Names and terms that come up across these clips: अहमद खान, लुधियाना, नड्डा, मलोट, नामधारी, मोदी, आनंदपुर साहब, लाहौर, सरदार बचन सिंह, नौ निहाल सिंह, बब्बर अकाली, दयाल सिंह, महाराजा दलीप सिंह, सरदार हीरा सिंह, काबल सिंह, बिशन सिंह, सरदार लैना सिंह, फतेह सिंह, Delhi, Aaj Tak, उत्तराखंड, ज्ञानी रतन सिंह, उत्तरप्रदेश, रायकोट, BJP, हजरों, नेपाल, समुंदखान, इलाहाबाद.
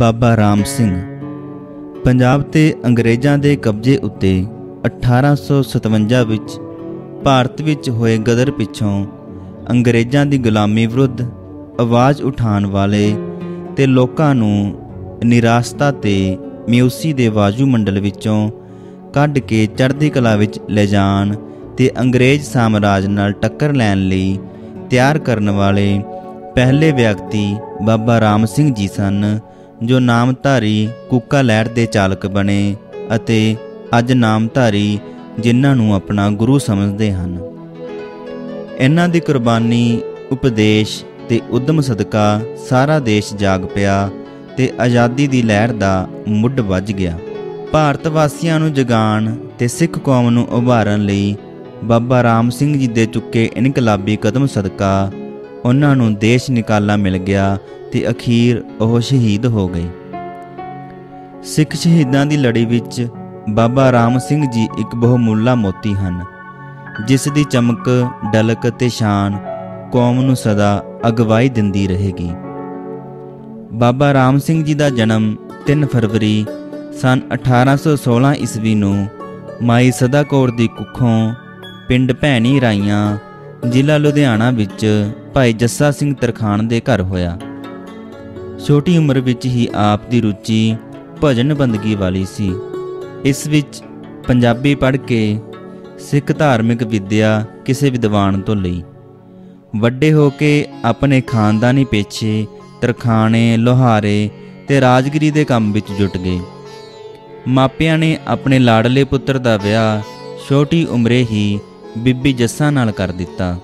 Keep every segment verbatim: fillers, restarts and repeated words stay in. बाबा राम सिंह पंजाब ते अंग्रेज़ों के कब्जे उत्ते अठारह सौ सतवंजा विच भारत विच होए गदर पिछों अंग्रेज़ों की गुलामी विरुद्ध आवाज़ उठाने वाले ते लोकां नूं निराशता ते म्यूसी दे वायुमंडल विचों कढ के चढ़दी कला विच ले जाण ते अंग्रेज़ सामराज नाल टक्कर लैण लई तैयार करन वाले पहले व्यक्ति बाबा राम सिंह जी सन, जो नामधारी कूका लहर के चालक बने अते अज नामधारी जिन्हां नूं अपना गुरु समझदे हन। इन्हां दी कुर्बानी, उपदेश ते उद्यम सदका सारा देश जाग पिया ते आज़ादी दी लहर दा मुड वज गया। भारत वासियां नूं जगाण ते सिख कौम नूं उभारन लई बाबा राम सिंह जी दे चुके इनकलाबी कदम सदका उन्हां नूं देश निकाला मिल गया ते अखीर ओह शहीद हो गए। सिख शहीदां दी लड़ी विच बाबा राम सिंह जी एक बहुमुल्ला मोती हन, जिस दी चमक, डलक ते शान कौम नूं सदा अगवाई दिंदी रहेगी। बाबा राम सिंह जी दा जन्म तीन फरवरी सन अठारह सौ सोलह ईस्वी नूं माई सदा कौर दी कुखों पिंड भैनी राइया जिला लुधियाना विच भाई जस्सा सिंह तरखान दे घर होया। छोटी उम्र विच ही आप दी रुचि भजन बंदगी वाली सी। इस विच पंजाबी पढ़ के सिख धार्मिक विद्या किसी विद्वान तो लई। वड्डे हो के अपने खानदानी पेशे तरखाने, लोहारे ते राजगिरी दे काम विच जुट गए। मापिया ने अपने लाडले पुत्र दा विआह छोटी उम्रे ही बीबी जस्सा नाल कर दिता।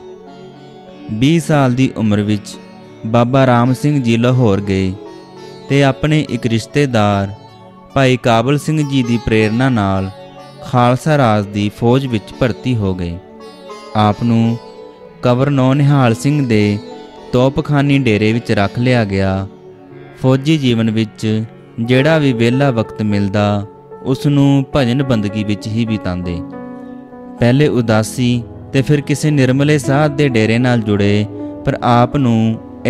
बीस साल की उम्र विच बाबा राम सिंह जी लाहौर गए ते अपने एक रिश्तेदार भाई काबल सिंह जी की प्रेरणा नाल खालसा राज की फौज विच भर्ती हो गए। आप नूं कंवर नौ निहाल सिंह दे तोपखानी डेरे विच रख लिया गया। फौजी जीवन विच जिहड़ा भी वेला वक्त मिलता उसनूं भजन बंदगी विच ही बितांदे। पहले उदासी ते फिर किसी निर्मले साध दे डेरे नाल जुड़े, पर आप नूं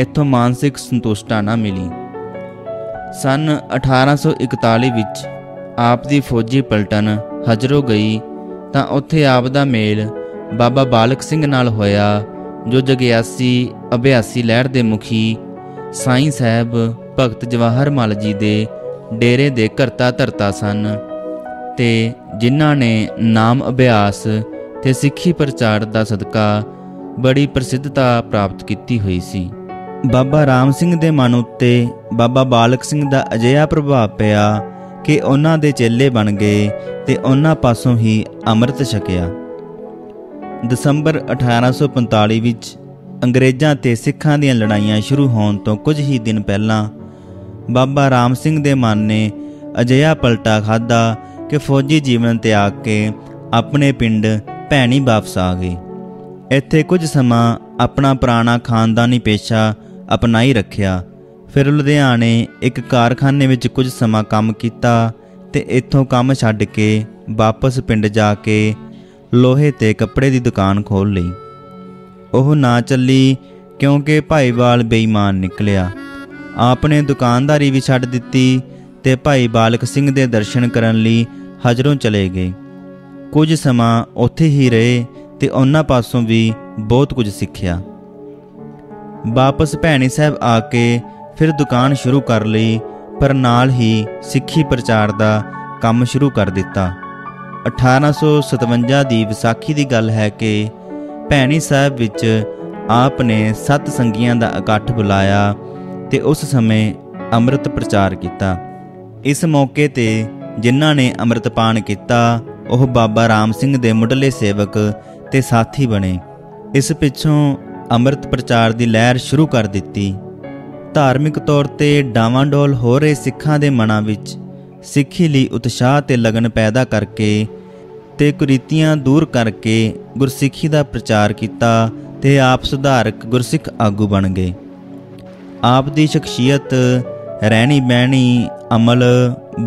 इत्थों मानसिक संतुष्टा ना मिली। सन अठारह सौ इकताली विच आप दी फौजी पलटन हजरों गई तां उत्थे आप दा मेल बाबा बालक सिंह नाल होया, जो जगियासी अभ्यासी लहर दे मुखी साई साहब भगत जवाहर माल जी दे डेरे दे करता धरता सन ते जिन्हां ने नाम अभ्यास ते सिक्खी प्रचार दा सदका बड़ी प्रसिद्धता प्राप्त की हुई सी। बाबा राम सिंह दे मन उत्ते बाबा बालक सिंह दा अजिहा प्रभाव पिया कि उन्हां दे चेले बन गए ते उन्हां पासों ही अमृत छकिया। दसंबर अठारह सौ पंताली विच अंग्रेज़ां ते सिखां दीआं लड़ाइयां शुरू होण तों कुछ ही दिन पहलां बाबा राम सिंह दे मन ने अजिहा पलटा खाधा कि फौजी जीवन त्याग के अपने पिंड भैनी वापस आ गए। ਇੱਥੇ कुछ समा अपना पुराना खानदानी पेशा अपनाई रखिया। फिर लुधियाने एक कारखाने विच कुछ समा काम कीता ते इत्थों काम छड्ड के वापस पिंड जाके लोहे ते कपड़े दी दुकान खोल लई। ओह ना चली क्योंकि भाईवाल बेईमान निकलिया। आपने दुकानदारी भी छड्ड दित्ती ते भाई बालक सिंह दे दर्शन करन लई हजरों चले गए। कुछ समा उत्थे ही रहे ते उन्हां पासों भी बहुत कुछ सीखिया। वापस भैनी साहब आके फिर दुकान शुरू कर ली, पर नाल ही सिक्खी प्रचार दा काम शुरू कर दिता। अठारह सौ सतवंजा की विसाखी की गल है कि भैनी साहब विच आपने सत संगियां दा इकट्ठ बुलाया ते उस समय अमृत प्रचार किया। इस मौके ते जिन्हां ने अमृतपान किया ओह बाबा राम सिंह दे मुढले सेवक ते साथी बने। इस पिछों अमृत प्रचार की लहर शुरू कर दिती। धार्मिक तौर ते डावांडोल हो रहे सिखां दे मनां विच सिक्खी लई उत्साह ते लगन पैदा करके ते कुरीतियां दूर करके गुरसिक्खी दा प्रचार किया ते आप सुधारक गुरसिख आगू बन गए। आप दी शख्सियत, रहणी बहणी, अमल,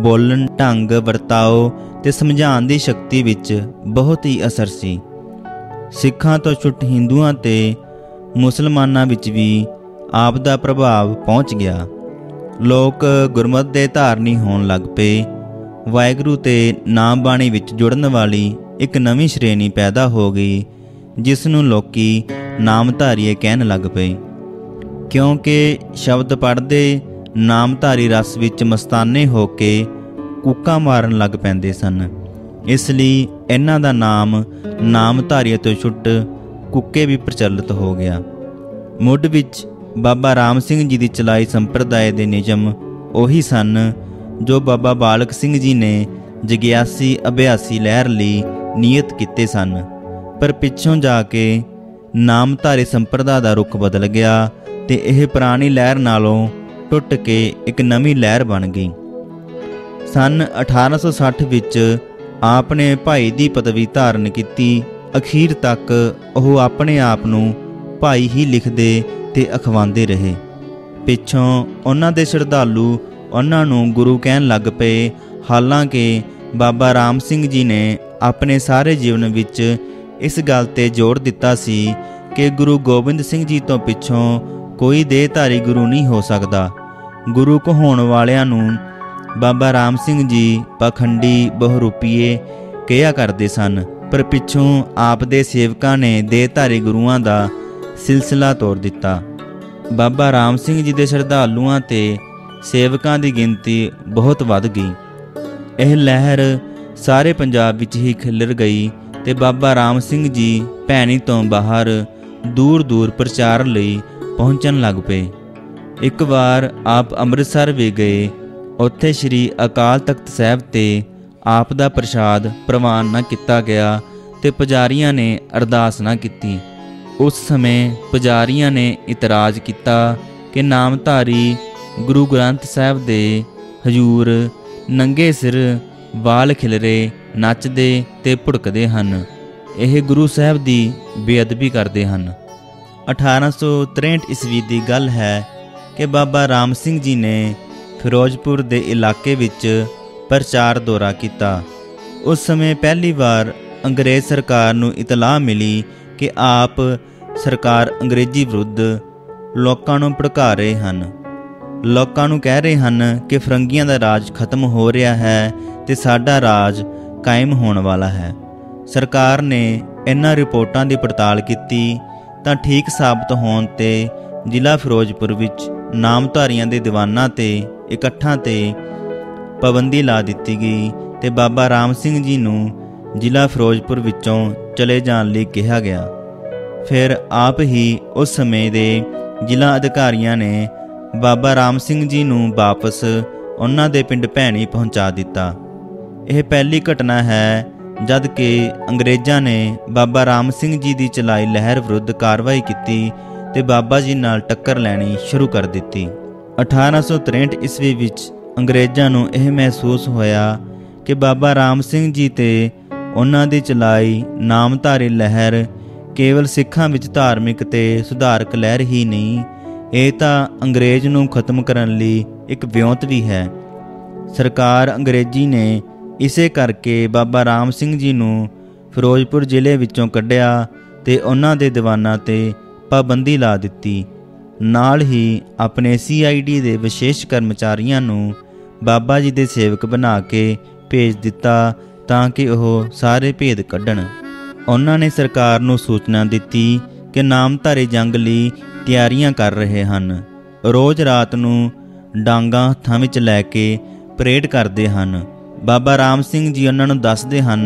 बोलन, ढंग, वर्ताओ ते समझाउण दी शक्ति विच बहुत ही असर सी। सिखां तो छुट्ट हिंदुआं ते मुसलमानां विच भी आप दा प्रभाव पहुँच गया। लोग गुरमत के धारनी होण लग पे। वाहिगुरू ते नाम बाणी विच जुड़न वाली एक नवीं श्रेणी पैदा हो गई जिसनूं लोकी नामधारीए कहन लग पे, क्योंकि शब्द पढ़दे नामधारी रस विच मस्ताने हो के कूका मारन लग पैंदे सन। इसलिए इन्हां दा नाम नामधारीए तो छुट कुके भी प्रचलित हो गया। मुढ़ विच बाबा राम सिंह जी की चलाई संप्रदाय के नियम उही सन जो बाबा बालक सिंह जी ने जगियासी अभ्यासी लहर लई नियत किते सन, पर पिछों जाके नामधारी संप्रदा का रुख बदल गया तो यह पुरानी लहर नालों टुट के एक नवीं लहर बन गई। सन अठारह सौ सठ विच आपने भाई की पदवी धारण की। अखीर तक वह अपने आप नूं भाई ही लिखते ते अखवांदे रहे। पिछों उन्हां दे श्रद्धालू उन्हां नूं गुरु कहन लग पे। हालांकि बाबा राम सिंह जी ने अपने सारे जीवन विच इस गल ते जोर दिता सी कि गुरु गोबिंद सिंह जी तो पिछों कोई देहधारी गुरु नहीं हो सकता। गुरु कहाउण वालियां नूं बाबा राम सिंह जी पखंडी बहुरूपीए कहा करते सन, पर पिछों आप दे सेवकां ने देहधारी गुरुआं दा सिलसिला तोड़ दिता। बाबा राम सिंह जी के श्रद्धालुआं ते सेवकां की गिनती बहुत वध गई। यह लहर सारे पंजाब विच ही खिलर गई ते बाबा राम सिंह जी भैनी तो बाहर दूर दूर प्रचार लई पहुँचन लग पे। एक बार आप अमृतसर भी गए, उत्थे श्री अकाल तख्त साहब ते आप दा प्रसाद प्रवान ना किया गया ते पुजारियां ने अरदास ना की। उस समय पुजारियां ने इतराज किया कि नामधारी गुरु ग्रंथ साहब दे हजूर नंगे सिर वाल खिलरे नचदे ते भुड़कदे हन, यह गुरु साहब की बेअदबी करते हैं। अठारह सौ त्रेंठ ईस्वी की गल है कि बाबा राम सिंह जी ने फिरोजपुर के इलाके विच प्रचार दौरा किया। उस समय पहली बार अंग्रेज़ सरकार नूं इतलाह मिली कि आप सरकार अंग्रेजी विरुद्ध लोकां नूं भड़का रहे हैं, लोकां नूं कह रहे हैं कि फरंगियां दा राज खत्म हो रहा है ते साडा राज कायम होने वाला है। सरकार ने इन्हां रिपोर्टां दी पड़ताल की तां ठीक साबित होण ते जिला फिरोजपुर विच नामधारियां दे दीवानां ते इकट्ठां ते पाबंदी ला दिती गई ते बाबा राम सिंह जी नूं जिला फिरोजपुर विचों चले जाने लिए कहा गया। फिर आप ही उस समय के जिला अधिकारियों ने बाबा राम सिंह जी नूं वापस उन्हां दे पिंड भैनी पहुँचा दिता। यह पहली घटना है जद कि अंग्रेज़ों ने बाबा राम सिंह जी की चलाई लहर विरुद्ध कार्रवाई की ते बाबा जी नाल टक्कर लैनी शुरू कर दी। अठारह सौ त्रेंठ ईस्वी विच अंग्रेज़ों नूं यह महसूस होया कि बाबा राम सिंह जी ते उन्हां दी चलाई नामधारी लहर केवल सिखां विच धार्मिक ते सुधारक लहर ही नहीं, ये तां अंग्रेज़ नूं खत्म करन लई एक विਉਂत भी है। सरकार अंग्रेजी ने इसे करके बाबा राम सिंह जी नूं फिरोजपुर जिले विचों कढ़िया ते उन्हां दे दीवानां ते पाबंदी ला दिती। नाल ही अपने सी आई डी के विशेष कर्मचारियों नूं बाबा जी के सेवक बना के भेज दिता ताकि वह सारे भेद कढ़न। उन्होंने सरकार नूं सूचना दी कि नामधारी जंग लई तैयारियां कर रहे हैं, रोज़ रात नूं डांगा हत्थां विच लैके परेड करते हैं। बाबा राम सिंह जी उन्होंने दसदे हैं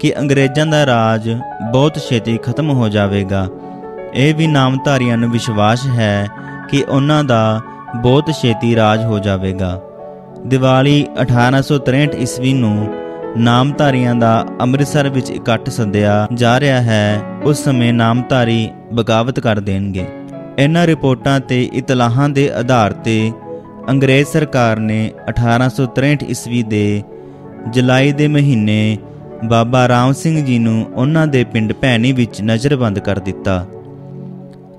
कि अंग्रेज़ों का राज बहुत छेती खत्म हो जाएगा। यह भी नामधारियों नूं विश्वास है कि उन्हां दा बहुत छेती राज हो जाएगा। दिवाली अठारह सौ त्रेंठ ईस्वी नूं नामधारियों का अमृतसर विच इकट्ठ सद्या जा रहा है। उस समय नामधारी बगावत कर देंगे। इन्हां रिपोर्टां ते इतलाहां के आधार ते अंग्रेज़ सरकार ने अठारह सौ त्रेंठ ईस्वी के जुलाई के महीने बाबा राम सिंह जी नूं उन्हां दे पिंड भैनी विच नज़रबंद कर दिता।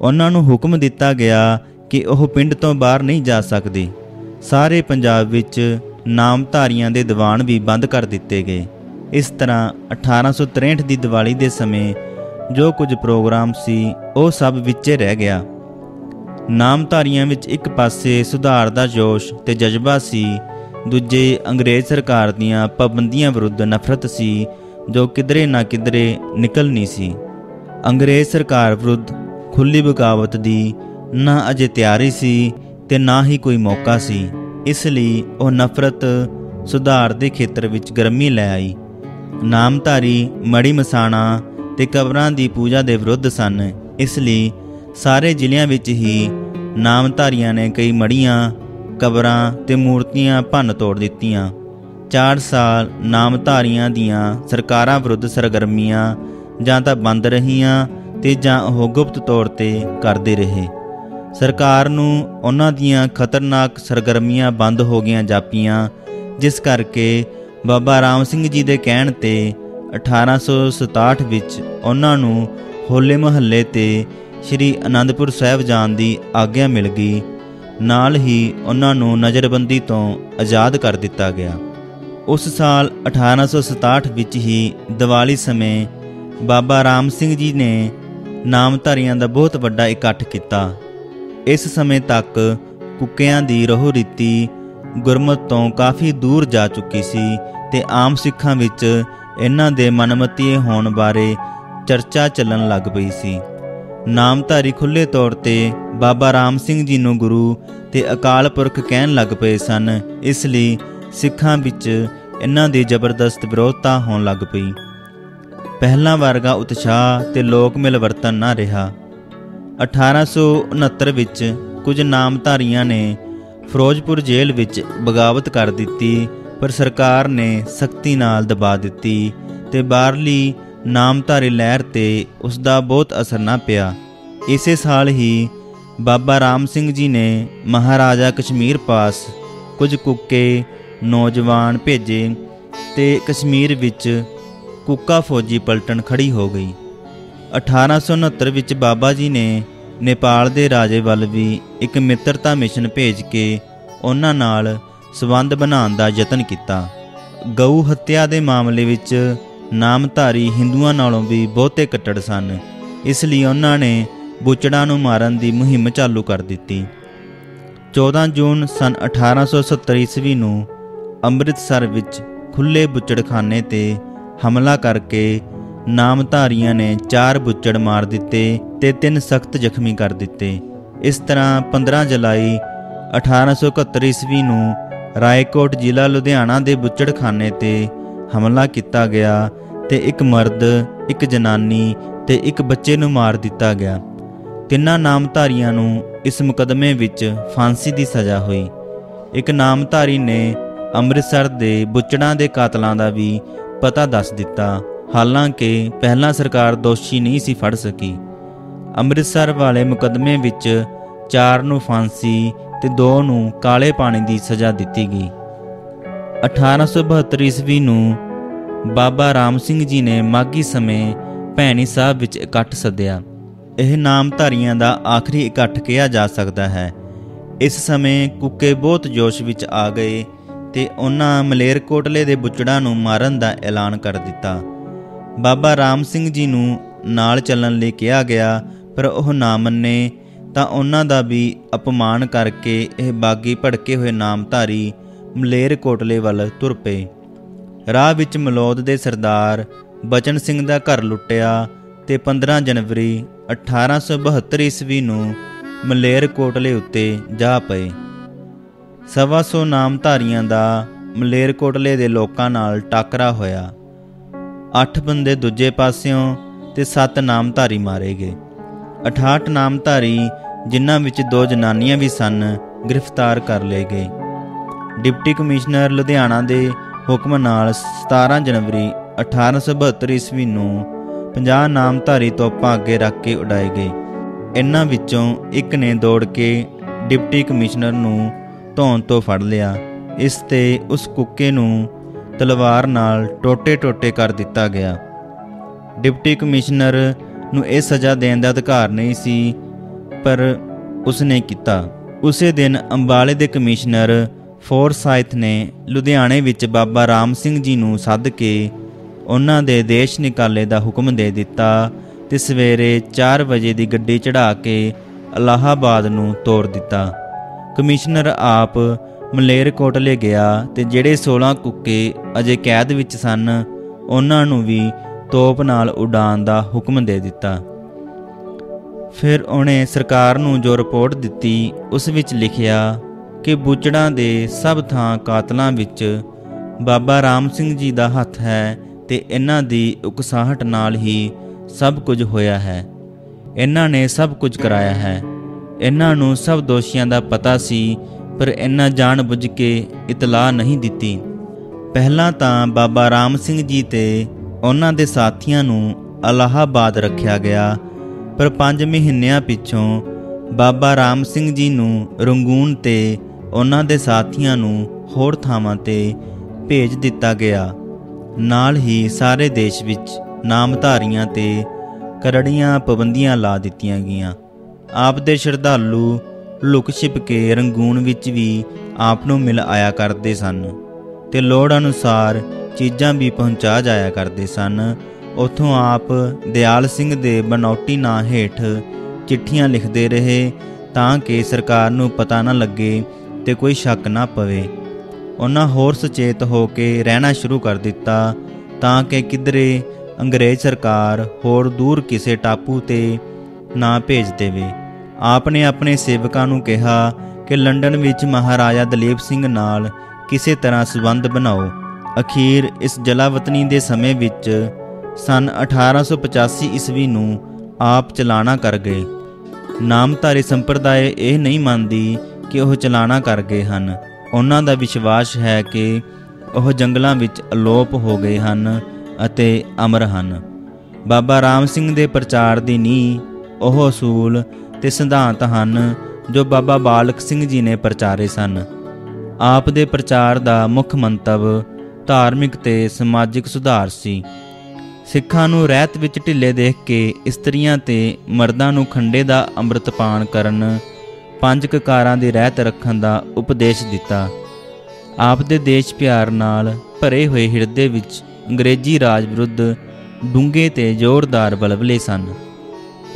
उन्हां नूं हुक्म दिता गया कि वह पिंड तो बाहर नहीं जा सकदे। सारे पंजाब विच नामधारियों के दीवान भी बंद कर दिते गए। इस तरह अठारह सौ त्रेंठ की दिवाली के समय जो कुछ प्रोग्राम सी वो सब विचे रह गया। नामधारियां विच एक पासे सुधार का जोश ते जज्बा सी, दूजे अंग्रेज़ सरकार दीयां पाबंदियां विरुद्ध नफरत सी जो किधरे ना किधरे निकलनी सी। अंग्रेज़ सरकार विरुद्ध खुली बगावत दी ना अजे तैयारी सी ते ना ही कोई मौका सी, इसलिए वह नफरत सुधार के खेतर विच गर्मी लै आई। नामधारी मड़ी मसाणा ते कबरां दी पूजा के विरुद्ध सन, इसलिए सारे जिलियां विच ही नामधारियां ने कई मड़ियां, कबरां ते मूर्तियां भन्न तोड़ दित्तियां। चार साल नामधारियां दीयां सरकारां विरुद्ध सरगर्मियां जां तां बंद रहियां ते जां ओह गुप्त तौर ते करदे रहे। सरकार नूं उन्हां दीयां खतरनाक सरगर्मियां बंद हो गईयां जापियां, जिस करके बाबा राम सिंह जी दे कहण ते अठारह सौ सताहठ विच उन्हां नूं होले महल्ले ते श्री आनंदपुर साहब जान की आग्ञा मिल गई। नाल ही उन्होंने नज़रबंदी तो आज़ाद कर दिता गया। उस साल अठारह सौ सताहठ विच ही दिवाली समय बाबा राम सिंह जी ने नामधारियां का बहुत वड्डा इकट्ठ किया। इस समय तक कुक्कियां दी रोह रीति गुरमत तो काफ़ी दूर जा चुकी सी ते आम सिखां विच इन्हां दे मनमतीए होण बारे चर्चा चलन लग पई सी। नामधारी खुले तौर ते बाबा राम सिंह जी नूं गुरु ते अकाल पुरख कहन लग पे सन, इसलिए सिखां विच इन्हां दी जबरदस्त विरोधता होण लग पई। पहला वर्गा उत्साह ते लोक मिलवर्तन ना रहा। अठारह सौ उनहत्तर विच कुछ नामधारियां ने फिरोजपुर जेल विच बगावत कर दिती, पर सरकार ने सख्ती नाल दबा दिती ते बाहरली नामधारी लहर ते उसका बहुत असर ना पिया। इसे साल ही बाबा राम सिंह जी ने महाराजा कश्मीर पास कुछ कुके नौजवान भेजे ते कश्मीर विच कुका फौजी पलटन खड़ी हो गई। अठारह सौ उनहत्तर विच बाबा जी ने नेपाल दे राजे वाल भी एक मित्रता मिशन भेज के उन्हां नाल संबंध बनाने का यतन किया। गऊ हत्या के मामले विच नामधारी हिंदुओं नालों भी बहुते कट्टर सन, इसलिए उन्होंने बुचड़ा नूं मारन की मुहिम चालू कर दी। चौदह जून सन अठारह सौ सत्तर ईस्वी नूं अमृतसर विच खुले बुचड़खाने ते हमला करके नामधारियां ने चार बुचड़ मार दिते ते तीन सख्त जख्मी कर दिते। इस तरह पंद्रह जुलाई अठारह सौ इकहत्तर ईस्वी नूं रायकोट जिला लुधियाना के बुचड़खाने ते हमला किया गया ते एक मर्द, एक जनानी ते एक बच्चे नूं मार दिता गया। तिन्हां नामधारियां नूं इस मुकदमे विच फांसी की सज़ा हुई। एक नामधारी ने अमृतसर के बुचड़ां के कातलों का भी पता दस दिता, हालांकि पहला सरकार दोषी नहीं सी फड़ सकी। अमृतसर वाले मुकदमे विच चार नूं फांसी ते दो नूं काले पानी की सज़ा दिती गई। अठारह सौ बहत्तर ईस्वी नूं बाबा राम सिंह जी ने माघी समय भैनी साहब विच इकट्ठ सद्या। यह नामधारियां दा आखिरी इकट्ठ किया जा सकता है। इस समय कुके बहुत जोश विच आ गए ते उन्हां मलेरकोटले दे बुचड़ां नूं मारन दा ऐलान कर दिता। बाबा राम सिंह जी नूं नाल चलण लई कहा गया, पर ओह ना मन्ने तां उन्हां दा भी अपमान करके यह बागी भड़के हुए नामधारी मलेरकोटले वाल तुर पे। राह विच मलौद दे सरदार बचन सिंह दा घर लुटिया ते पंद्रह जनवरी अठारह सौ बहत्तर ईस्वी नूं मलेरकोटले उत्ते जा पे। सवा सौ नामधारियां दा मलेरकोटले दे लोकां नाल टाकरा होया। अठ बंदे दूजे पास्यों ते सत्त नामधारी मारे गए। अठाहठ नामधारी जिन्हां विच दो जनानियां भी सन गिरफ्तार कर लए गए। डिप्टी कमिश्नर लुधियाना के हुक्म नाल सतारह जनवरी अठारह सौ बहत्तर ईस्वी नूं पचास नामधारी तोपां अगे रख के उड़ाए गए। इन्हां विचों एक ने दौड़ के डिप्टी कमिश्नर नूं धौन तो फड़ लिया। इस ते उस कुके नूं तलवार नाल टोटे टोटे कर दिता गया। डिप्टी कमिश्नर नूं यह सज़ा देण दा अधिकार नहीं सी, पर उसने किया। उसे दिन अंबाले के कमिश्नर फोरसाइथ ने लुधियाणे विच बाबा राम सिंह जी नूं सद के उन्हां दे देश निकाले दा हुक्म दे दिता ते सवेरे चार बजे दी गड्डी चढ़ा के इलाहाबाद नूं तोड़ दिता। कमिश्नर आप मलेरकोटले गया ते जेड़े सोलह कुक्के अजे कैद विच सन उन्हां नूं भी तोप नाल उड़ान दा हुक्म दे दिता। फिर उन्हें सरकार नूं जो रिपोर्ट दिती उस विच लिखिया कि बुचड़ा दे सब थां कातलां विच बाबा राम सिंह जी दा हथ है ते इन्हां दी उकसाहट नाल ही सब कुछ होया है, इन्हां ने सब कुछ कराया है। इन्हां नूं सब दोषियां दा पता सी पर इन्हां जान बुझ के इतलाह नहीं दिती। पहला तां बाबा राम सिंह जी ते उन्हां दे साथियां नूं इलाहाबाद रखिया गया पर पंज महीनों पिछों बाबा राम सिंह जी नूं रंगून ते उन्हां दे साथियां नूं होर थावां ते भेज दिता गया। नाल ही सारे देश विच नामधारियां ते करड़ियां पाबंदियां ला दित्तियां गईयां। आप दे श्रद्धालु लुक छिप के रंगून विच भी आपनों मिल आया करते सन ते लोड़ अनुसार चीज़ां भी पहुँचा जाया करते सन। उतों आप दयाल सिंह दे बनौटी नां हेठ चिट्ठियां लिखते रहे तां कि सरकार नूं पता ना लगे ते कोई शक ना पवे। उन्हां होर सचेत हो के रहना शुरू कर दिता तां कि किधरे अंग्रेज सरकार होर दूर किसी टापू ते ना भेज देवे। आपने अपने सेवकां नूं कहा कि लंडन विच महाराजा दलीप सिंह नाल किसी तरह संबंध बनाओ। अखीर इस जलावतनी दे समय विच सन अठारह सौ पचासी ईस्वी नूं आप चलाना कर गए। नामधारी संप्रदाय यह नहीं मानती कि वह चलाना कर गए हैं। उन्हां दा विश्वास है कि वह जंगलों विच अलोप हो गए हैं अते अमर हैं। बाबा राम सिंह दे प्रचार दी नींह ओह असूल ते सिद्धांत हैं जो बाबा बालक सिंह जी ने प्रचारे सन। आप दे प्रचार दा मुख मंतव धार्मिक ते समाजिक सुधार सी। सिखां नूं रहत विच ढिले देख के इस्त्रियां ते मर्दां नूं खंडे दा अमृतपान करन, पंज ककारां दी रहत रखण दा उपदेश दिता। आप दे देश प्यार नाल भरे होए हिरदे विच अंग्रेजी राज विरुद्ध डूंघे ते जोरदार बलबले सन।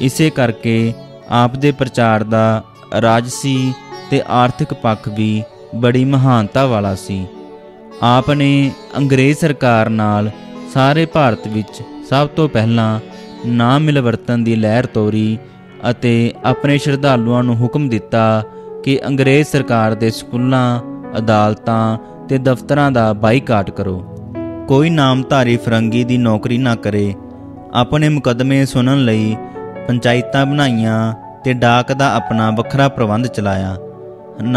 इसे करके आप दे प्रचार दा राजसी ते आर्थिक पक्ष भी बड़ी महानता वाला सी। आपने अंग्रेज सरकार नाल सारे भारत विच सब तो पहला ना मिलवर्तन दी लहर तोरी अते अपने श्रद्धालुआं नूं हुक्म दिता कि अंग्रेज सरकार दे स्कूलां, अदालतां ते दफ्तरां दा बाईकाट करो, कोई नामधारी फरंगी दी नौकरी ना करे। अपने मुकदमे सुनन लई पंचायतां बनाईयां ते डाक दा अपना वखरा प्रबंध चलाया।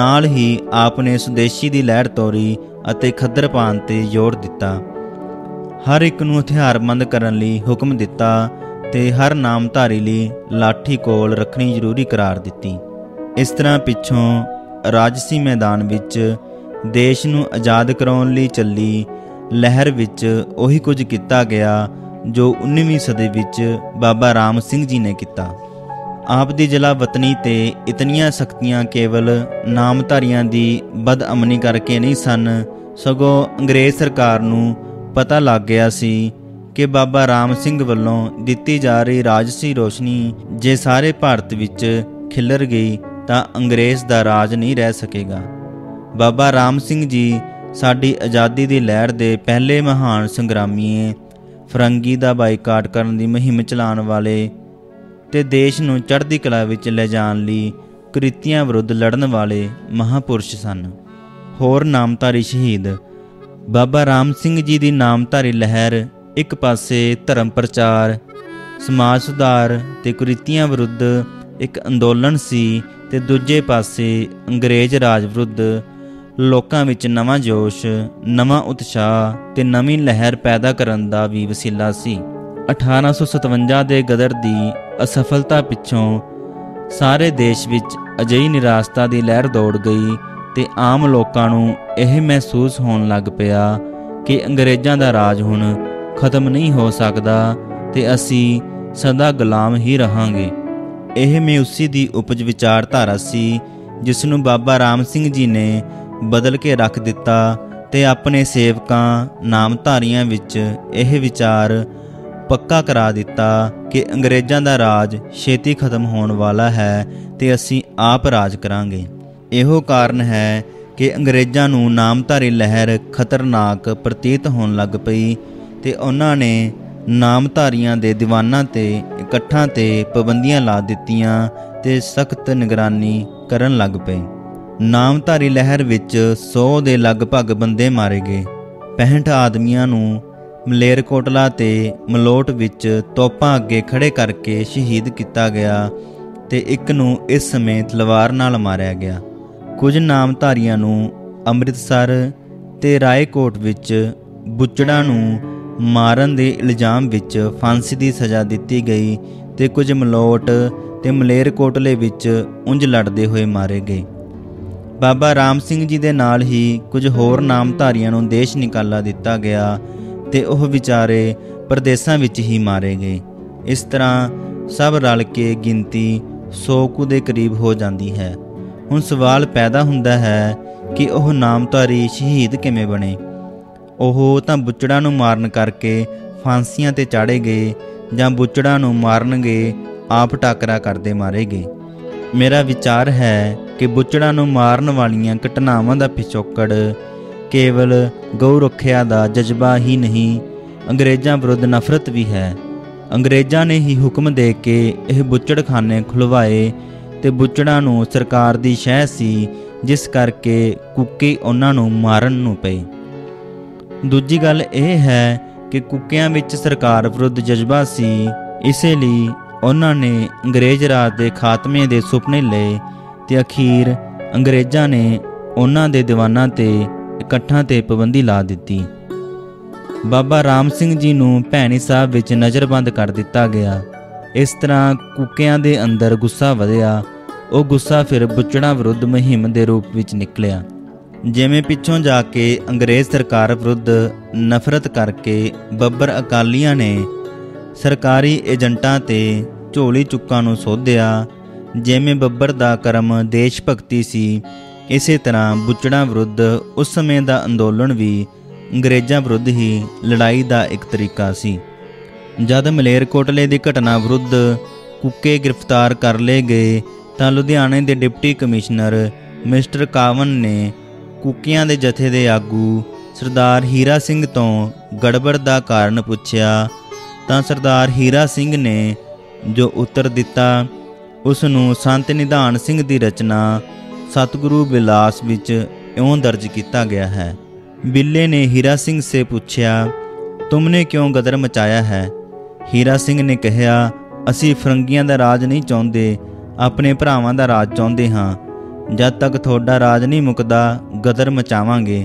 नाल ही आपने स्वदेशी दी लहर तोरी अते खद्दर पान ते जोर दिता। हर एक नूं हथियारबंद करन लई हुक्म दिता ते हर नामधारी लई लाठी कोल रखनी जरूरी करार दिती। इस तरह पिछों राजसी मैदान विच देश नूं आज़ाद कराउण लई चली लहर विच ओही कुछ किया गया जो उन्नीवीं सदी विच बाबा राम सिंह जी ने किया। आप दी जलावतनी ते इतनियां सख्तियां केवल नामधारियां दी बदअमनी करके नहीं सन, सगों अंग्रेज सरकार नूं पता लग गया सी कि बाबा राम सिंह वल्लों दिती जा रही राजसी रोशनी जे सारे भारत विच खिलर गई तां अंग्रेज दा राज नहीं रह सकेगा। बाबा राम सिंह जी साडी आज़ादी दी लहर दे पहले महान संग्रामीए, फरंगी दा बाईकाट करन दी मुहिम चलाण वाले ते देश नूं चढ़दी कला विच ले जाण लई कृतियां विरुद्ध लड़न वाले महापुरुष सन। होर नामधारी शहीद बाबा राम सिंह जी दी नामधारी लहर एक पासे धर्म प्रचार, समाज सुधार ते कृतियां विरुद्ध एक अंदोलन सी ते दूजे पासे अंग्रेज राज विरुद्ध लोकां विच नवां जोश, नवां उत्साह ते नवीं लहर पैदा करन दा भी वसीला सी। अठारह सौ सतवंजा दे गदर दी असफलता पिछों सारे देश विच अजई निराशता दी लहर दौड़ गई ते आम लोकां नूं यह महसूस होण लग पिया कि अंग्रेज़ां दा राज हुण खत्म नहीं हो सकदा ते असीं सदा गुलाम ही रहांगे। यह मेयूसी दी उपज विचारधारा सी जिस नूं बाबा राम सिंह जी ने बदल के रख दिता ते अपने सेवकां नामधारियां विच यह विचार पक्का करा दिता कि अंग्रेज़ों का राज छेती खत्म होने वाला है तो असीं आप राज करांगे। इहो कारण है कि अंग्रेज़ों नूं नामधारी लहर खतरनाक प्रतीत होण लग पई ते उन्हां ने नामधारियां दे दीवानां ते इकट्ठां ते पाबंदियां ला दित्तियां ते सख्त निगरानी करन लग पए। नामधारी लहर विच सौ दे लगभग बंदे मारे गए। पैंसठ आदमियों नूं मलेरकोटला ते मलोट विच तोपां अगे खड़े करके शहीद किया गया ते एक नूं इस समय तलवार नाल मारिया गया। कुछ नामधारियां नूं अमृतसर ते रायकोट विच बुचड़ा नूं मारन दे इल्जाम विच फांसी की सज़ा दी गई ते कुछ मलोट ते मलेरकोटले विच उंज लड़ते हुए मारे गए। बाबा राम सिंह जी दे नाल ही कुछ होर नामधारियां नूं देश निकाला दिता गया ते ओह विचारे प्रदेशों विच ही मारे गए। इस तरह सब रल के गिनती सौ कु के करीब हो जाती है। हुण सवाल पैदा हुंदा है कि ओह नामधारी शहीद किवें बने। ओह तां बुचड़ा नूं मारन करके फांसियां ते चाढ़े गए जां बुचड़ा नूं मारन गए आप टाकरा करदे मारे गए। मेरा विचार है कि बुचड़ा नूं मारन वालियां घटनावां दा पिछोकड़ केवल गौ रखिया दा जज्बा ही नहीं अंग्रेज़ां विरुद्ध नफरत भी है। अंग्रेज़ों ने ही हुक्म दे के यह बुचड़खाने खुलवाए तो बुचड़ा नूं सरकार दी शह सी जिस करके कुके उन्हां नूं मारन नूं पए। दूजी गल यह है कि कुकियां विच सरकार विरुद्ध जज्बा सी, इसलिए उन्हां ने अंग्रेज़ राज दे खात्मे दे सुपने ले ते अखीर अंग्रेज़ों ने उन्हां दे दीवानां ते इकट्ठां ते पाबंदी ला दित्ती। बाबा राम सिंह जी नूं भैनी साहब विच नज़रबंद कर दिता गया। इस तरह कुकियां दे अंदर गुस्सा वधिया। वो गुस्सा फिर बुचड़ा विरुद्ध मुहिम के रूप में निकलिया। जिमें पिछों जाके अंग्रेज़ सरकार विरुद्ध नफरत करके बब्बर अकालियां ने सरकारी एजेंटां ते झोली चुक्कां नूं सोधिया। जिमें बब्बर दा करम देश भगती सी, इसे तरह बुचड़ा विरुद्ध उस समय का अंदोलन भी अंग्रेज़ों विरुद्ध ही लड़ाई का एक तरीका सी। जब मलेरकोटले की घटना विरुद्ध कुके गिरफ्तार कर ले गए तो लुधियाने के डिप्टी कमिश्नर मिस्टर कावन ने कुकियां के जथे के आगू सरदार हीरा सिंह तो गड़बड़ का कारण पूछया तो सरदार हीरा सिंह ने जो उत्तर दिता उसनों संत निधान सिंह की रचना सतगुरु बिलास विच इउं दर्ज किया गया है। बिल्ले ने हीरा सिंह से पूछया, तुमने क्यों गदर मचाया है? हीरा सिंह ने कहा, असी फरंगियां दा राज नहीं चाहते, अपने भरावां दा राज चाहते हाँ। जद तक थोड़ा राज नहीं मुकदा गदर मचावांगे,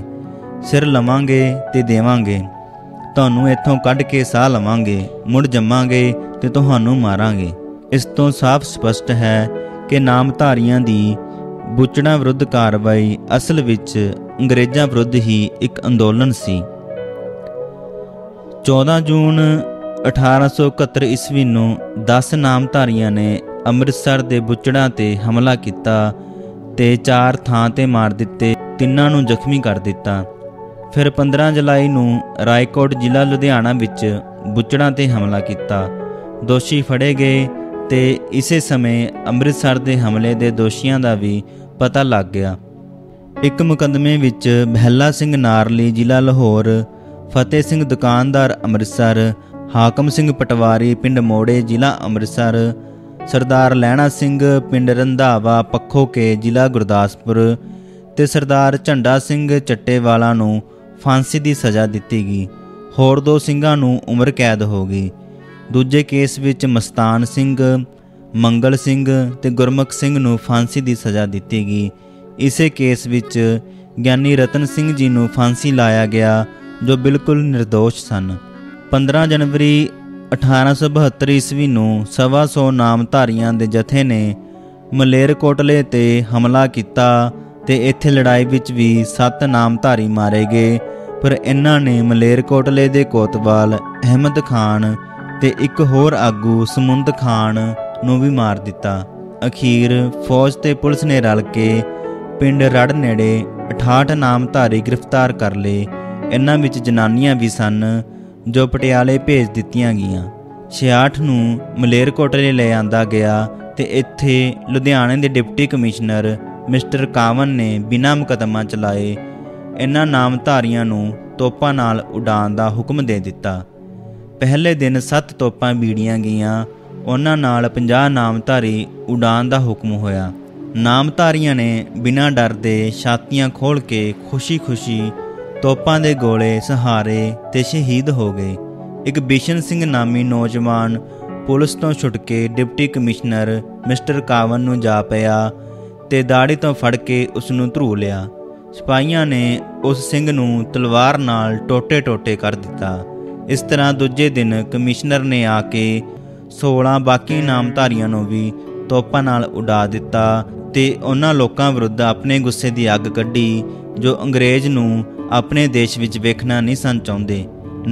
सिर लवांगे ते देवांगे, तुहानू इत्थों कढ के साह लवांगे, मुड़ जम्मांगे ते तुहानू मारांगे। इस तो साफ स्पष्ट है कि नामधारियां दी बुचड़ा विरुद्ध कार्रवाई असल विच अंग्रेज़ां विरुद्ध ही एक अंदोलन सी। चौदह जून अठारह सौ इकहत्तर ईस्वी में दस नामधारियों ने अमृतसर के बुचड़ा ते हमला किया ते चार थां ते मार दिते, तिन्हां नूं जख्मी कर दिता। फिर पंद्रह जुलाई में रायकोट जिला लुधियाना विच बुचड़ा ते हमला किया, दोषी फड़े गए ते इसे समय अमृतसर के हमले के दोषियों का भी पता लग गया। एक मुकदमे विच बहला सिंह नारली जिला लाहौर, फतेह सिंह दुकानदार अमृतसर, हाकम सिंह पटवारी पिंड मोड़े जिला अमृतसर, सरदार लैना सिंह पिंड रंधावा पखो के जिला गुरदासपुर ते सरदार झंडा सिंह चट्टेवाला नूं फांसी की सज़ा दी गई। होर दो सिंघां नूं उम्र कैद हो गई। दूजे केस विच मस्तान सिंह, मंगल सिंह ते गुरमुख सिंह नूं फांसी की सज़ा दी गई। इसे केस विच ज्ञानी रतन सिंह जी नूं फांसी लाया गया जो बिल्कुल निर्दोष सन। पंद्रह जनवरी अठारह सौ बहत्तर ईस्वी में सवा सौ नामधारियों के जथे ने मलेरकोटले ते हमला किया ते इत्थे लड़ाई विच भी सत्त नामधारी मारे गए, पर इन्हां ने मलेरकोटले दे कोतवाल अहमद खान ते एक होर आगू समुंदखान नूं भी मार दिता। अखीर फौज ते पुलिस ने रल के पिंड रड़ नेड़े अठाहठ नामधारी गिरफ्तार कर लए। इन्हां विच जनानियां भी सन जो पटियाले भेज दित्तियां गईयां। छियाठ नूं मलेरकोटले ले आंदा गया ते इत्थे लुधियाणे दे डिप्टी कमिश्नर मिस्टर कावन ने बिना मुकदमा चलाए इन्हां नामधारियां नूं तोपां नाल उडाण दा हुक्म दे दिता। पहले दिन सत्त तोपां बीड़ियां गईयां, उन्हां नाल पचास नामधारी उडाण दा हुक्म होया। नामधारियां ने बिना डर दे छातियां खोल के खुशी खुशी तोपां दे गोले सहारे ते शहीद हो गए। एक बिशन सिंह नामी नौजवान पुलिस तो छुट के डिप्टी कमिश्नर मिस्टर कावन नूं जा पिया ते दाड़ी तो फड़ के उसनूं धरू लिया। सिपाहियां ने उस सिंह नूं तलवार नाल टोटे टोटे कर दिता। इस तरह दूजे दिन कमिश्नर ने आके सोलह बाकी नामधारियां नूं भी तोपां नाल उड़ा दिता ते उन्हां लोकां विरुद्ध अपने गुस्से की अग कड्ढी जो अंग्रेज़ नूं अपने देश विच वेखना नहीं सन चाहुंदे।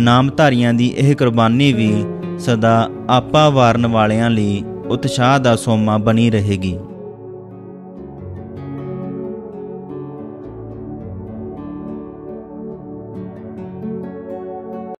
नामधारियां दी यह कुर्बानी भी सदा आपा वारन वालियां लई उत्साह दा सोमा बनी रहेगी।